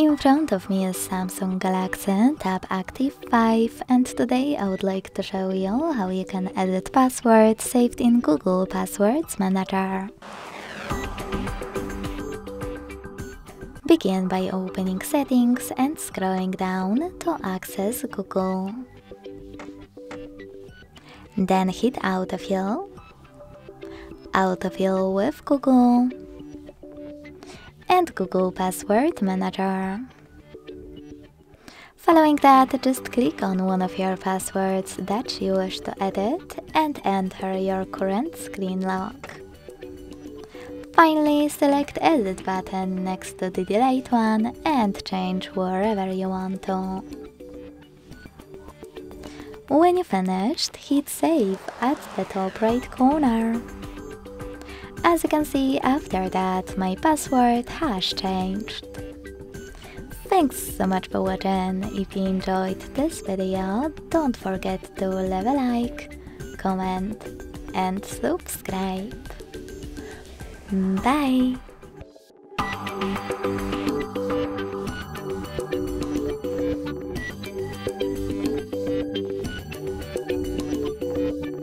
In front of me is Samsung Galaxy Tab Active 5, and today I would like to show you all how you can edit passwords saved in Google Passwords Manager. Begin by opening Settings and scrolling down to access Google. Then hit Autofill with Google, and Google Password Manager. Following that, just click on one of your passwords that you wish to edit and enter your current screen lock. Finally, select Edit button next to the Delete one and change wherever you want to. When you finished, hit Save at the top right corner. As you can see, after that, my password has changed. Thanks so much for watching. If you enjoyed this video, don't forget to leave a like, comment and subscribe. Bye!